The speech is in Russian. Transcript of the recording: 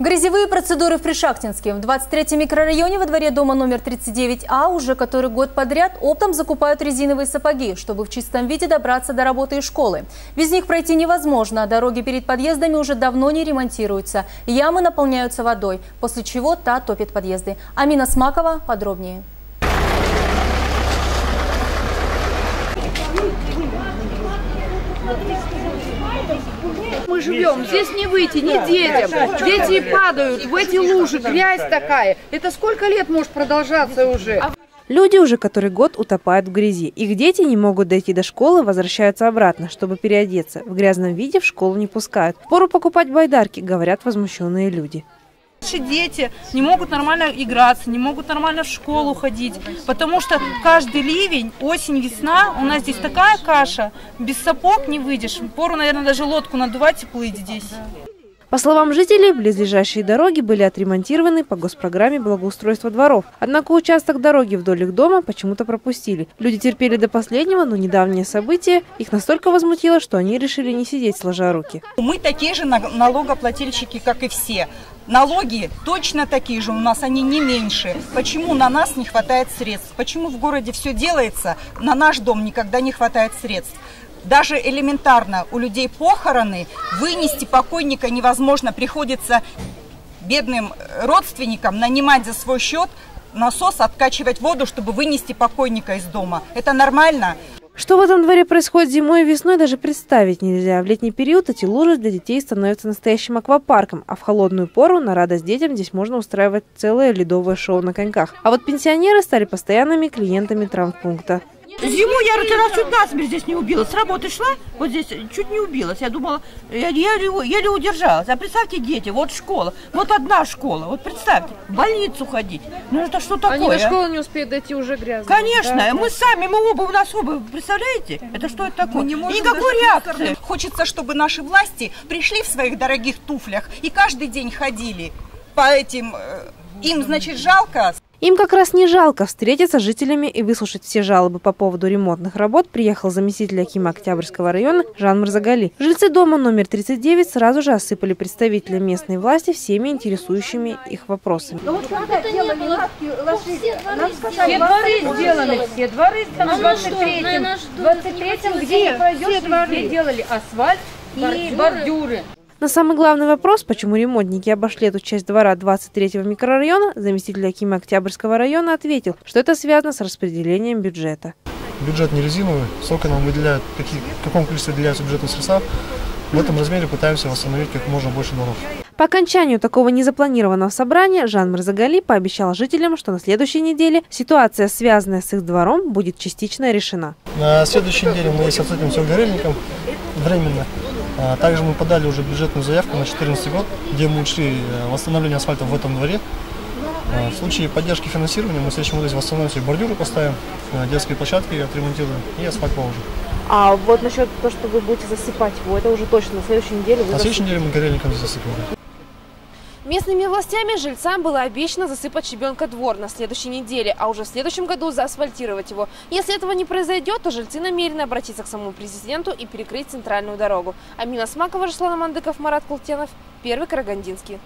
Грязевые процедуры в Пришахтинске. В 23-м микрорайоне во дворе дома номер 39А уже который год подряд оптом закупают резиновые сапоги, чтобы в чистом виде добраться до работы и школы. Без них пройти невозможно, а дороги перед подъездами уже давно не ремонтируются. Ямы наполняются водой, после чего та топит подъезды. Амина Смакова подробнее. Мы живем, здесь не выйти, не детям. Дети падают в эти лужи, грязь такая. Это сколько лет может продолжаться уже? Люди уже который год утопают в грязи. Их дети не могут дойти до школы, возвращаются обратно, чтобы переодеться. В грязном виде в школу не пускают. Пору покупать байдарки, говорят возмущенные люди. Наши дети не могут нормально играться, не могут нормально в школу ходить, потому что каждый ливень, осень, весна, у нас здесь такая каша, без сапог не выйдешь, пору, наверное, даже лодку надувать и плыть здесь. По словам жителей, близлежащие дороги были отремонтированы по госпрограмме благоустройства дворов. Однако участок дороги вдоль их дома почему-то пропустили. Люди терпели до последнего, но недавнее событие их настолько возмутило, что они решили не сидеть сложа руки. Мы такие же налогоплательщики, как и все. Налоги точно такие же, у нас они не меньше. Почему на нас не хватает средств? Почему в городе все делается, на наш дом никогда не хватает средств? Даже элементарно у людей похороны, вынести покойника невозможно. Приходится бедным родственникам нанимать за свой счет насос, откачивать воду, чтобы вынести покойника из дома. Это нормально? Что в этом дворе происходит зимой и весной, даже представить нельзя. В летний период эти лужи для детей становятся настоящим аквапарком, а в холодную пору на радость детям здесь можно устраивать целое ледовое шоу на коньках. А вот пенсионеры стали постоянными клиентами травмпункта. Зиму я раз чуть насмерть здесь не убилась. С работы шла, вот здесь чуть не убилась. Я думала, еле удержалась. А представьте, дети, вот школа, вот одна школа. Вот представьте, в больницу ходить. Ну это что такое? Они до школы не успеют дойти, уже грязно. Конечно, да, мы сами, мы оба, у нас оба, представляете? Это что это такое? Никакой реакции. Хочется, чтобы наши власти пришли в своих дорогих туфлях и каждый день ходили по этим... Им, значит, жалко? Им как раз не жалко. Встретиться с жителями и выслушать все жалобы по поводу ремонтных работ приехал заместитель акима Октябрьского района Жан Марзагали. Жильцы дома номер 39 сразу же осыпали представителя местной власти всеми интересующими их вопросами. Ну, вот когда делали все дворы там в 23-м, где пройдешь, везде делали асфальт и бордюры. На самый главный вопрос, почему ремонтники обошли эту часть двора 23-го микрорайона, заместитель акима Октябрьского района ответил, что это связано с распределением бюджета. Бюджет не резиновый, сколько нам выделяют, в каком количестве выделяются бюджетные средства, в этом размере пытаемся восстановить как можно больше дворов. По окончанию такого незапланированного собрания Жан Марзагали пообещал жителям, что на следующей неделе ситуация, связанная с их двором, будет частично решена. На следующей неделе мы с этим все горельником временно. Также мы подали уже бюджетную заявку на 2014 год, где мы учли восстановление асфальта в этом дворе. В случае поддержки финансирования мы в следующем году здесь восстановим все бордюры, поставим, детские площадки отремонтируем и асфальт положим. А вот насчет того, что вы будете засыпать его, это уже точно на следующей неделе? На следующей неделе мы горельником засыпаем. Местными властями жильцам было обещано засыпать щебенка двор на следующей неделе, а уже в следующем году заасфальтировать его. Если этого не произойдет, то жильцы намерены обратиться к самому президенту и перекрыть центральную дорогу. Амина Смакова, Руслан Мандыков, Марат Култенов, Первый Карагандинский.